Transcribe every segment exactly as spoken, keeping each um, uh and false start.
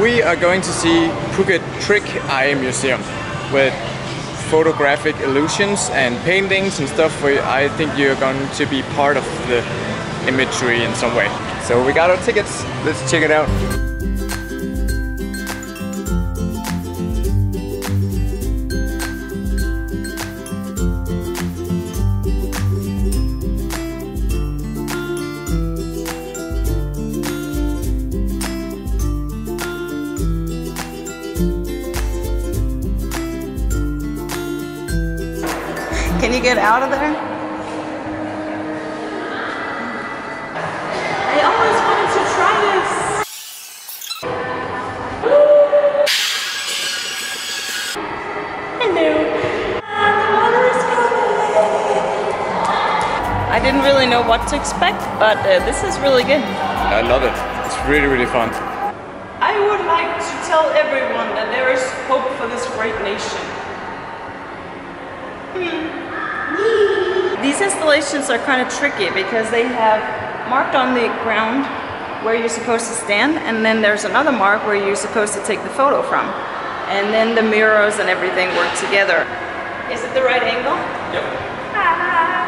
We are going to see Phuket Trick Eye Museum with photographic illusions and paintings and stuff. I think you're going to be part of the imagery in some way. So we got our tickets, let's check it out. Can you get out of there? I always wanted to try this. Hello. Ah, the water is coming. I didn't really know what to expect, but uh, this is really good. I love it. It's really, really fun. I would like to tell everyone that there is hope for this great nation. These installations are kind of tricky because they have marked on the ground where you're supposed to stand, and then there's another mark where you're supposed to take the photo from. And then the mirrors and everything work together. Is it the right angle? Yep. Ah.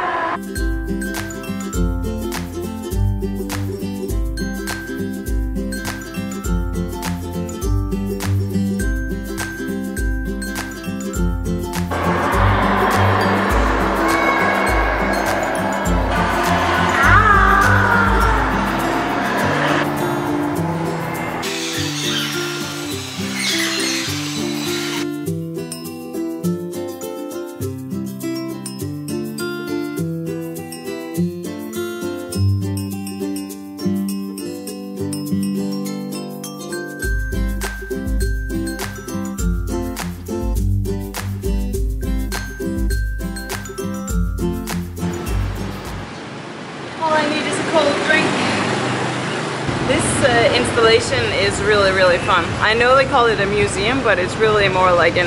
The installation is really, really fun. I know they call it a museum, but it's really more like an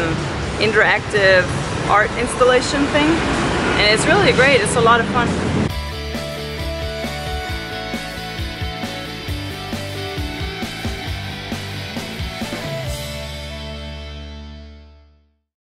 interactive art installation thing. And it's really great, it's a lot of fun.